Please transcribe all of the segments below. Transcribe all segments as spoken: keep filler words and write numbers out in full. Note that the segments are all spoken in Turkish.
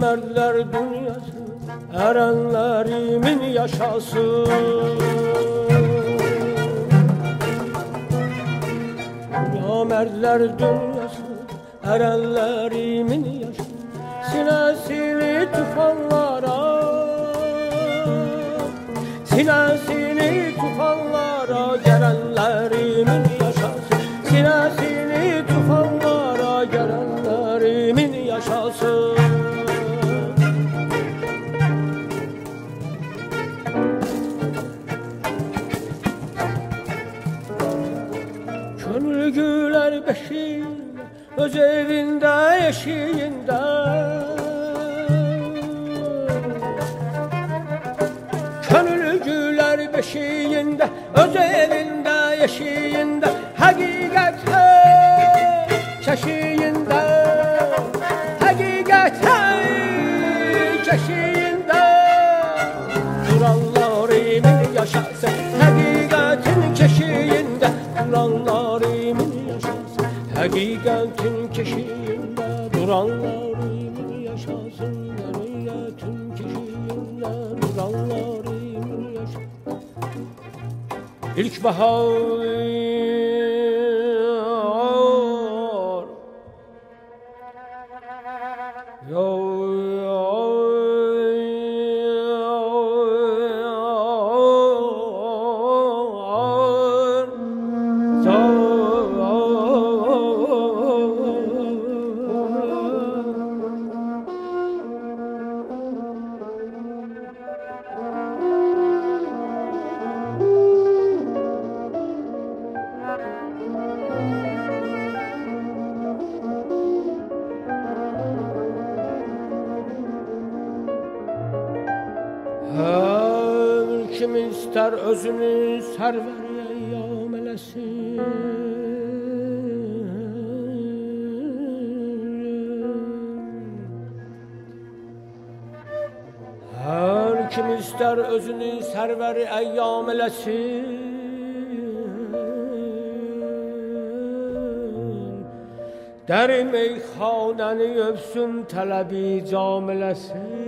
Mertler dünyası, erenlerimin yaşasın. Ya mertler dünyası, erenlerimin yaşasın. Sinesini tufanlara, sinesini tufanlara, gelenlerimin yaşasın. Sinesini tufanlara, gelenlerimin yaşasın. Öz evinde eşiğinde, gönül güler beşiğinde, öz evinde eşiğinde, hakikat hey çeşiğinde, hakikat hey çeşiğinde, Kur'anlarımın yaşasın, hakikatin keşiğinde, Kur'anlarımın yaşasın, hakikatin keşiğinde duranlarımın yaşasın, tüm keşiğinde duranlarımın yaşasın. İlkbahar ister özünü server eyyam elesin. Her kim ister özünü server eyyam elesin. Der meyhaneni öpsün, talebi cam elesin.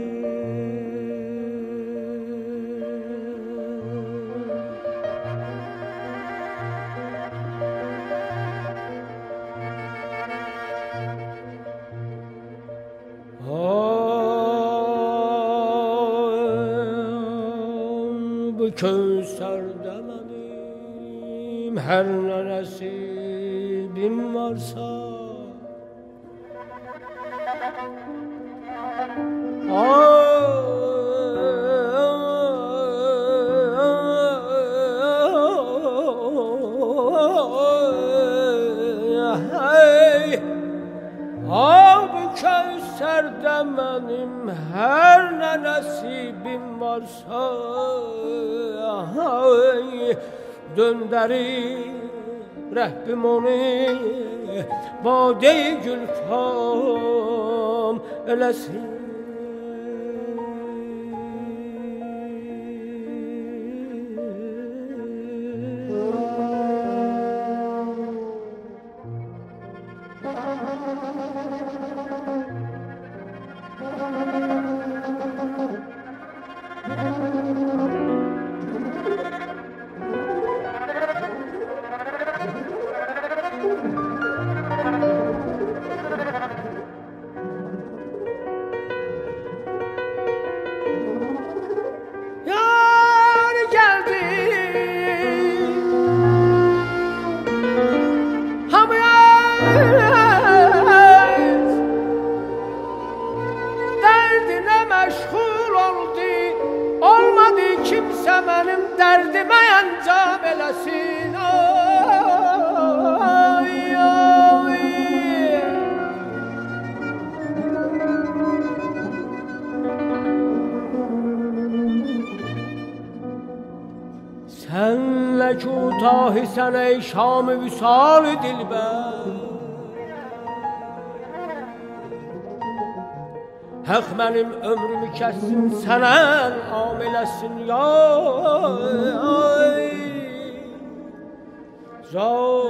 Köser demedim, her neresibim varsa. Ay her ne nasibim varsa döndürür Rabbim onu bade-i gülfam elesin. Senle kutahi sen ey Şam-ı vüsal-i dilber, Hak benim ömrümü kessin senen amilesin ya zalim.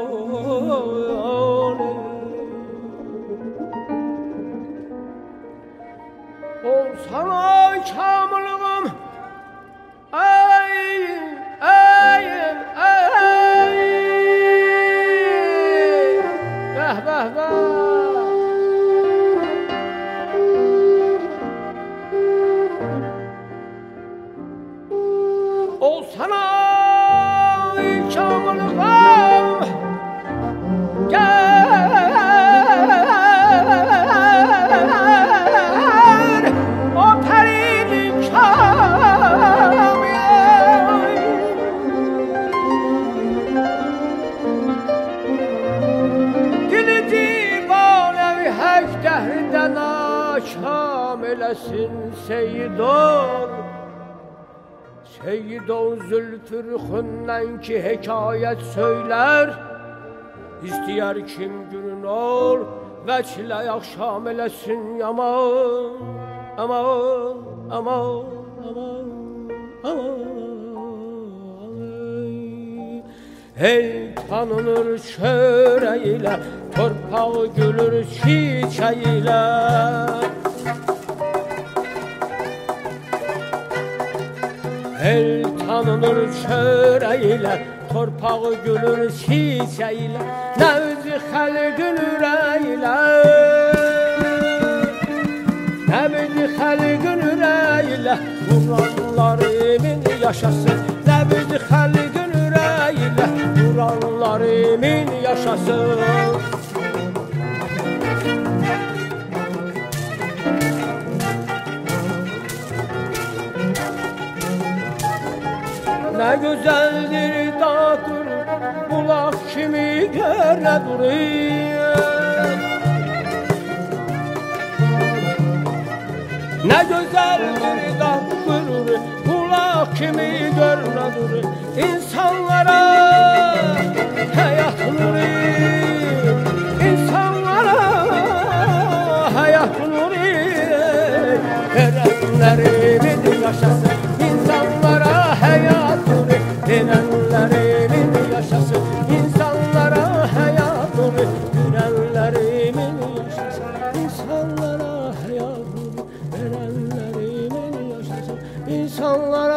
Ol sana kamilığım ey ey ey vah vah vah. Ol sana kamilığım gel o perili kamil. Dili divanevi hek dehrinde nakamilesin seyyidun Seyyid-o zülfü rühünden ki hekayet söyler, İsteyer kim günün ol ve çile akşam elesin aman, aman, aman, aman, aman. El tanınır çöreğiyle, torpağı gülür çiçeğiyle. El tanınır çöreğiyle, torpağı gülür çiçeğiyle, nevzi halkın yüreğiyle, nevzi halkın yüreğiyle, duranlarımın yaşasın, nevzi halkın yüreğiyle, duranlarımın yaşasın. Ne güzeldir dağ durur, bulak kimi göre duruyor. Ne güzeldir dağ durur, bulak kimi göre durur, insanlara hayat duruyor, insanlara hayat duruyor. Erenlerimin yaşasın, insanlara hayat duruyor. Erenlerimin yaşasın, insanlara hayat olur. Erenlerimin yaşasın, insanlara hayat olur. Erenlerimin yaşasın, insanlara